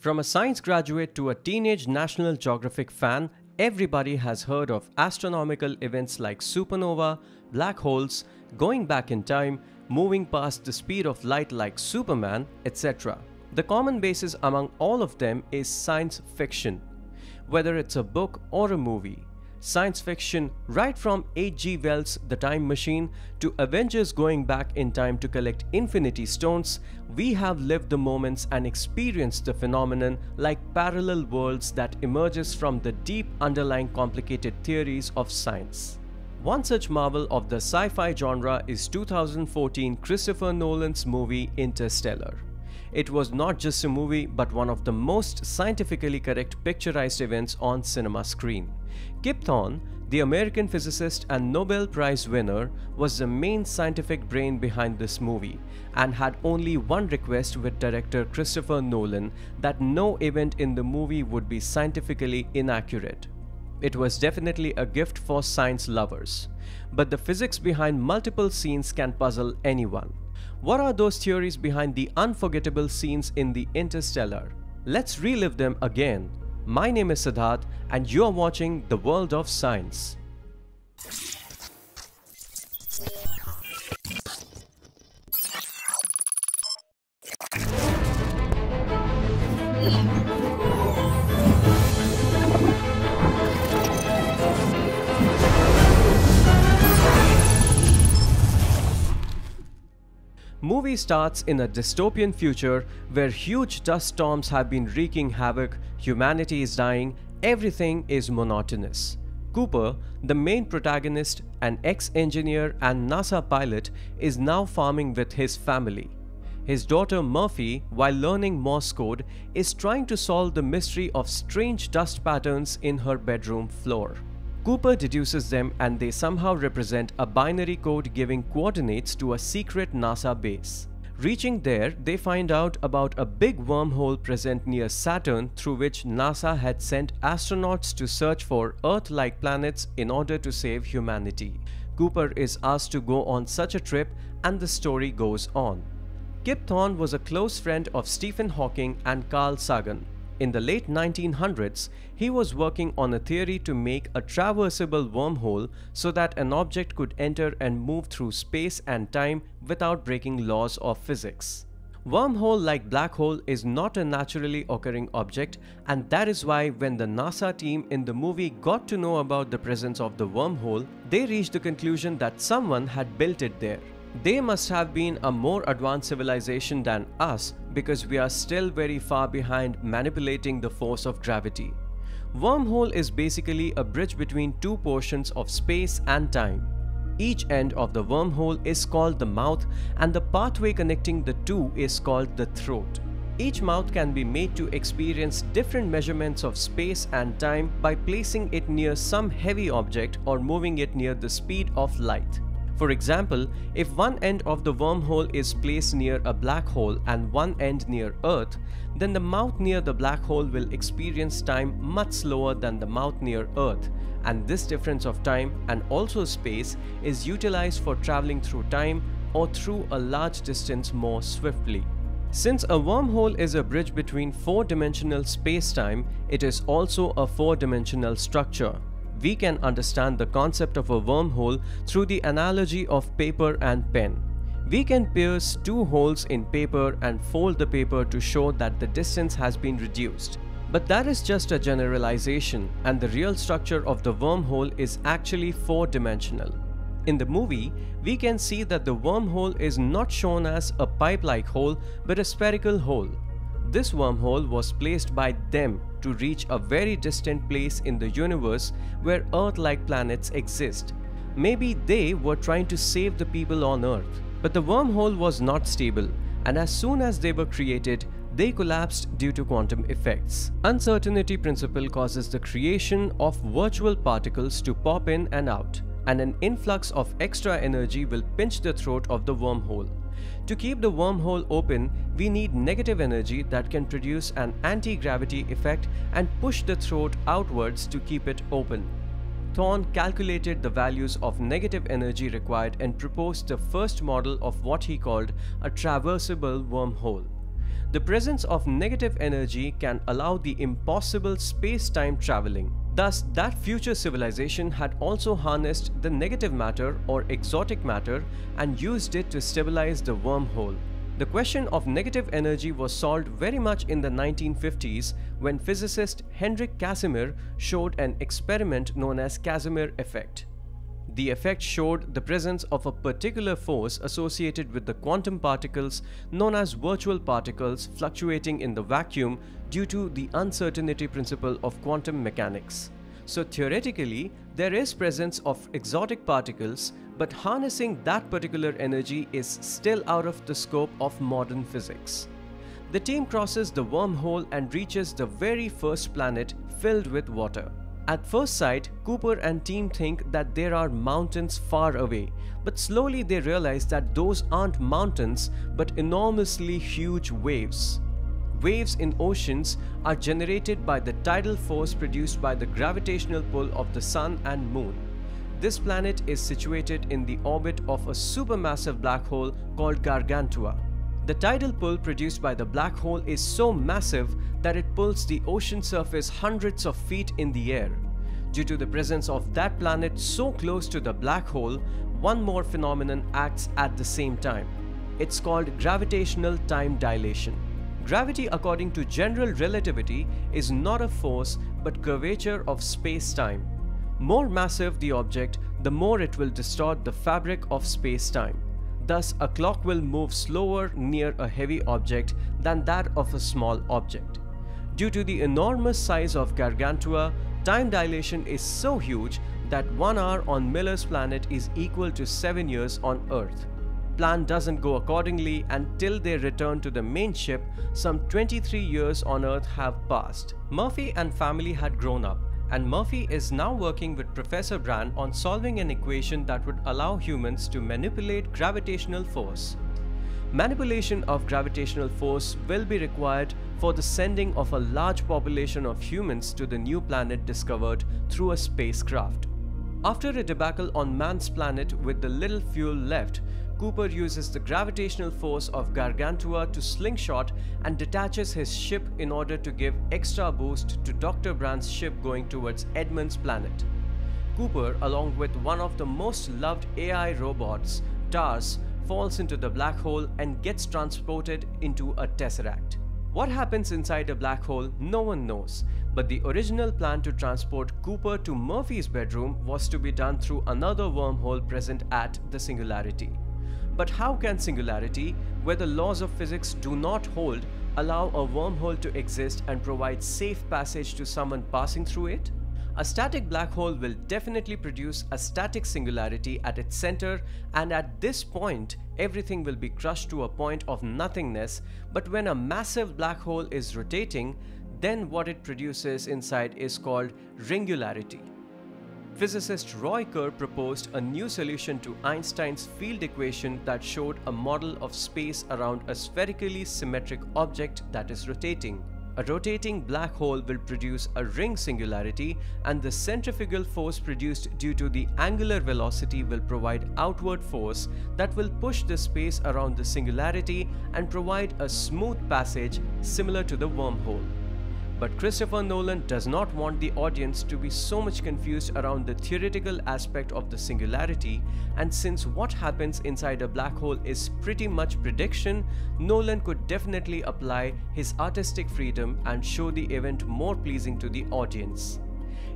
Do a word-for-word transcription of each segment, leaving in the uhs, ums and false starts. From a science graduate to a teenage National Geographic fan, everybody has heard of astronomical events like supernova, black holes, going back in time, moving past the speed of light like Superman, et cetera. The common basis among all of them is science fiction. Whether it's a book or a movie, science fiction right from H G Wells' The Time Machine to Avengers going back in time to collect Infinity Stones, we have lived the moments and experienced the phenomenon like parallel worlds that emerges from the deep underlying complicated theories of science. One such marvel of the sci-fi genre is two thousand fourteen Christopher Nolan's movie Interstellar. It was not just a movie but one of the most scientifically correct picturized events on cinema screen. Kip Thorne, the American physicist and Nobel Prize winner, was the main scientific brain behind this movie and had only one request with director Christopher Nolan, that no event in the movie would be scientifically inaccurate. It was definitely a gift for science lovers, but the physics behind multiple scenes can puzzle anyone. What are those theories behind the unforgettable scenes in the Interstellar? Let's relive them again. My name is Siddharth and you are watching The World of Science. Movie starts in a dystopian future where huge dust storms have been wreaking havoc, humanity is dying, everything is monotonous. Cooper, the main protagonist, an ex-engineer and NASA pilot, is now farming with his family. His daughter Murphy, while learning Morse code, is trying to solve the mystery of strange dust patterns in her bedroom floor. Cooper deduces them and they somehow represent a binary code giving coordinates to a secret NASA base. Reaching there, they find out about a big wormhole present near Saturn through which NASA had sent astronauts to search for Earth-like planets in order to save humanity. Cooper is asked to go on such a trip and the story goes on. Kip Thorne was a close friend of Stephen Hawking and Carl Sagan. In the late nineteen hundreds, he was working on a theory to make a traversable wormhole so that an object could enter and move through space and time without breaking laws of physics. Wormhole, like black hole, is not a naturally occurring object, and that is why when the NASA team in the movie got to know about the presence of the wormhole, they reached the conclusion that someone had built it there. They must have been a more advanced civilization than us because we are still very far behind manipulating the force of gravity. Wormhole is basically a bridge between two portions of space and time. Each end of the wormhole is called the mouth and the pathway connecting the two is called the throat. Each mouth can be made to experience different measurements of space and time by placing it near some heavy object or moving it near the speed of light. For example, if one end of the wormhole is placed near a black hole and one end near Earth, then the mouth near the black hole will experience time much slower than the mouth near Earth, and this difference of time and also space is utilized for traveling through time or through a large distance more swiftly. Since a wormhole is a bridge between four-dimensional space-time, it is also a four-dimensional structure. We can understand the concept of a wormhole through the analogy of paper and pen. We can pierce two holes in paper and fold the paper to show that the distance has been reduced. But that is just a generalization, and the real structure of the wormhole is actually four-dimensional. In the movie, we can see that the wormhole is not shown as a pipe-like hole but a spherical hole. This wormhole was placed by them to reach a very distant place in the universe where Earth-like planets exist. Maybe they were trying to save the people on Earth. But the wormhole was not stable, and as soon as they were created, they collapsed due to quantum effects. Uncertainty principle causes the creation of virtual particles to pop in and out, and an influx of extra energy will pinch the throat of the wormhole. To keep the wormhole open, we need negative energy that can produce an anti-gravity effect and push the throat outwards to keep it open. Thorne calculated the values of negative energy required and proposed the first model of what he called a traversable wormhole. The presence of negative energy can allow the impossible space-time traveling. Thus, that future civilization had also harnessed the negative matter or exotic matter and used it to stabilize the wormhole. The question of negative energy was solved very much in the nineteen fifties when physicist Hendrik Casimir showed an experiment known as Casimir effect. The effect showed the presence of a particular force associated with the quantum particles known as virtual particles fluctuating in the vacuum due to the uncertainty principle of quantum mechanics. So theoretically, there is presence of exotic particles, but harnessing that particular energy is still out of the scope of modern physics. The team crosses the wormhole and reaches the very first planet filled with water. At first sight, Cooper and team think that there are mountains far away, but slowly they realize that those aren't mountains but enormously huge waves. Waves in oceans are generated by the tidal force produced by the gravitational pull of the Sun and Moon. This planet is situated in the orbit of a supermassive black hole called Gargantua. The tidal pull produced by the black hole is so massive that it pulls the ocean surface hundreds of feet in the air. Due to the presence of that planet so close to the black hole, one more phenomenon acts at the same time. It's called gravitational time dilation. Gravity, according to general relativity, is not a force but curvature of space-time. More massive the object, the more it will distort the fabric of space-time. Thus, a clock will move slower near a heavy object than that of a small object. Due to the enormous size of Gargantua, time dilation is so huge that one hour on Miller's planet is equal to seven years on Earth. Plan doesn't go accordingly until they return to the main ship. Some twenty-three years on Earth have passed. Murphy and family had grown up, and Murphy is now working with Professor Brane on solving an equation that would allow humans to manipulate gravitational force. Manipulation of gravitational force will be required for the sending of a large population of humans to the new planet discovered through a spacecraft. After a debacle on Man's planet with the little fuel left, Cooper uses the gravitational force of Gargantua to slingshot and detaches his ship in order to give extra boost to Doctor Brane's ship going towards Edmunds' planet. Cooper, along with one of the most loved A I robots, TARS, falls into the black hole and gets transported into a tesseract. What happens inside a black hole, no one knows, but the original plan to transport Cooper to Murphy's bedroom was to be done through another wormhole present at the singularity. But how can singularity, where the laws of physics do not hold, allow a wormhole to exist and provide safe passage to someone passing through it? A static black hole will definitely produce a static singularity at its center, and at this point, everything will be crushed to a point of nothingness. But when a massive black hole is rotating, then what it produces inside is called ringularity. Physicist Roy Kerr proposed a new solution to Einstein's field equation that showed a model of space around a spherically symmetric object that is rotating. A rotating black hole will produce a ring singularity, and the centrifugal force produced due to the angular velocity will provide outward force that will push the space around the singularity and provide a smooth passage similar to the wormhole. But Christopher Nolan does not want the audience to be so much confused around the theoretical aspect of the singularity, and since what happens inside a black hole is pretty much prediction, Nolan could definitely apply his artistic freedom and show the event more pleasing to the audience.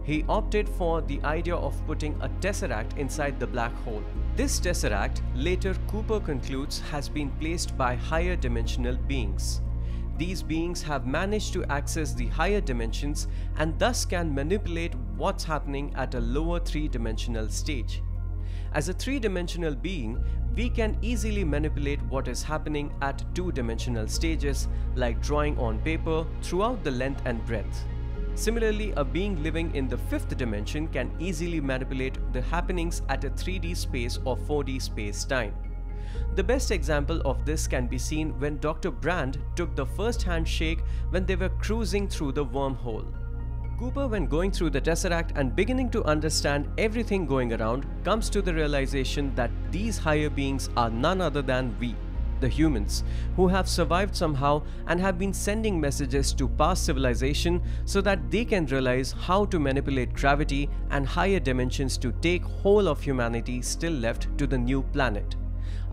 He opted for the idea of putting a tesseract inside the black hole. This tesseract, later Cooper concludes, has been placed by higher dimensional beings. These beings have managed to access the higher dimensions and thus can manipulate what's happening at a lower three-dimensional stage. As a three-dimensional being, we can easily manipulate what is happening at two-dimensional stages, like drawing on paper, throughout the length and breadth. Similarly, a being living in the fifth dimension can easily manipulate the happenings at a three D space or four D space-time. The best example of this can be seen when Doctor Brand took the first handshake when they were cruising through the wormhole. Cooper, when going through the tesseract and beginning to understand everything going around, comes to the realization that these higher beings are none other than we. the humans, who have survived somehow and have been sending messages to past civilization so that they can realize how to manipulate gravity and higher dimensions to take whole of humanity still left to the new planet.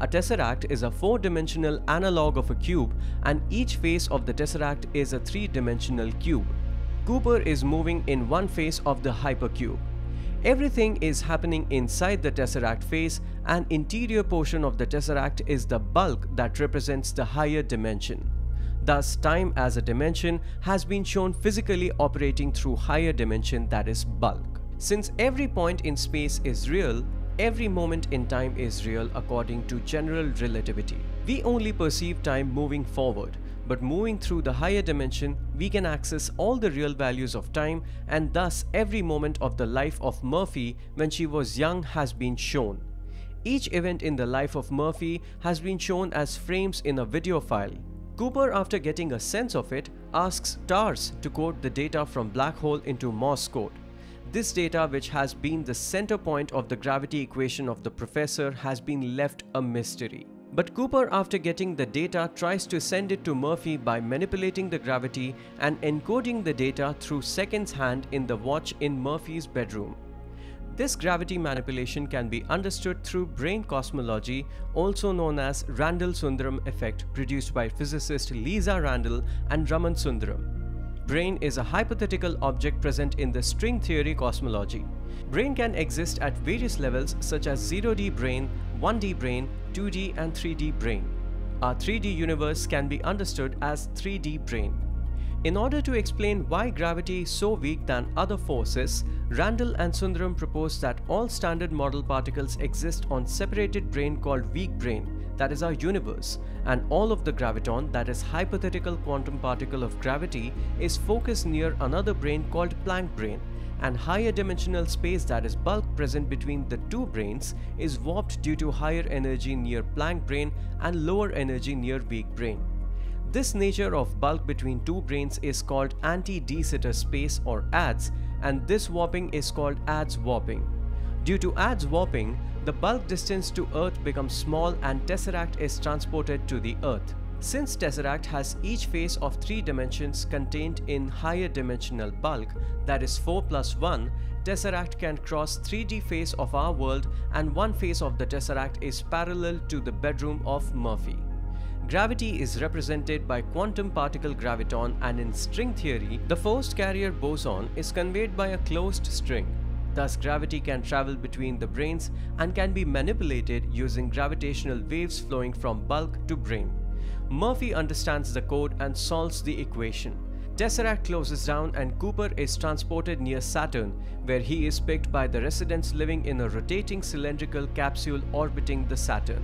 A tesseract is a four-dimensional analogue of a cube, and each face of the tesseract is a three-dimensional cube. Cooper is moving in one face of the hypercube. Everything is happening inside the tesseract face, and interior portion of the tesseract is the bulk that represents the higher dimension. Thus, time as a dimension has been shown physically operating through higher dimension, that is bulk. Since every point in space is real, every moment in time is real according to general relativity. We only perceive time moving forward, but moving through the higher dimension, we can access all the real values of time, and thus every moment of the life of Murphy when she was young has been shown. Each event in the life of Murphy has been shown as frames in a video file. Cooper, after getting a sense of it, asks TARS to code the data from black hole into Morse code. This data, which has been the center point of the gravity equation of the professor, has been left a mystery. But Cooper, after getting the data, tries to send it to Murphy by manipulating the gravity and encoding the data through seconds hand in the watch in Murphy's bedroom. This gravity manipulation can be understood through brane cosmology, also known as Randall Sundrum effect, produced by physicist Lisa Randall and Raman Sundrum. Brane is a hypothetical object present in the string theory cosmology. Brane can exist at various levels such as zero D brane, one D brane, two D and three D brane. Our three D universe can be understood as three D brane. In order to explain why gravity is so weak than other forces, Randall and Sundrum propose that all standard model particles exist on separated brane called weak brane, that is our universe, and all of the graviton, that is hypothetical quantum particle of gravity, is focused near another brane called Planck brane, and higher dimensional space, that is bulk present between the two branes, is warped due to higher energy near Planck brane and lower energy near weak brane. This nature of bulk between two branes is called anti-de-sitter space or ads, and this warping is called ads warping. Due to ads warping, the bulk distance to Earth becomes small and tesseract is transported to the Earth. Since tesseract has each face of three dimensions contained in higher dimensional bulk, that is four plus one, tesseract can cross three D face of our world, and one face of the tesseract is parallel to the bedroom of Murphy. Gravity is represented by quantum particle graviton, and in string theory, the force carrier boson is conveyed by a closed string. Thus, gravity can travel between the branes and can be manipulated using gravitational waves flowing from bulk to brane. Murphy understands the code and solves the equation. Tesseract closes down and Cooper is transported near Saturn, where he is picked by the residents living in a rotating cylindrical capsule orbiting the Saturn.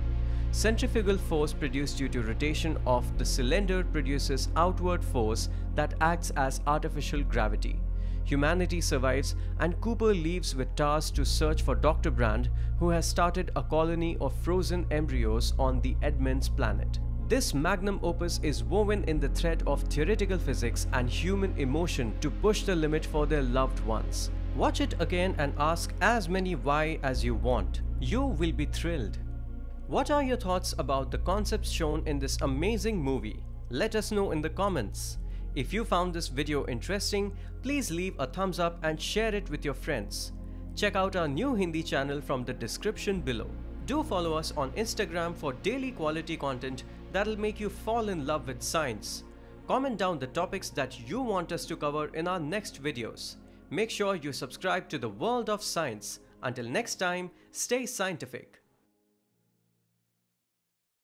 Centrifugal force produced due to rotation of the cylinder produces outward force that acts as artificial gravity. Humanity survives, and Cooper leaves with TARS to search for Doctor Brand, who has started a colony of frozen embryos on the Edmunds' planet. This magnum opus is woven in the thread of theoretical physics and human emotion to push the limit for their loved ones. Watch it again and ask as many why as you want. You will be thrilled. What are your thoughts about the concepts shown in this amazing movie? Let us know in the comments. If you found this video interesting, please leave a thumbs up and share it with your friends. Check out our new Hindi channel from the description below. Do follow us on Instagram for daily quality content that'll make you fall in love with science. Comment down the topics that you want us to cover in our next videos. Make sure you subscribe to the World of Science. Until next time, stay scientific.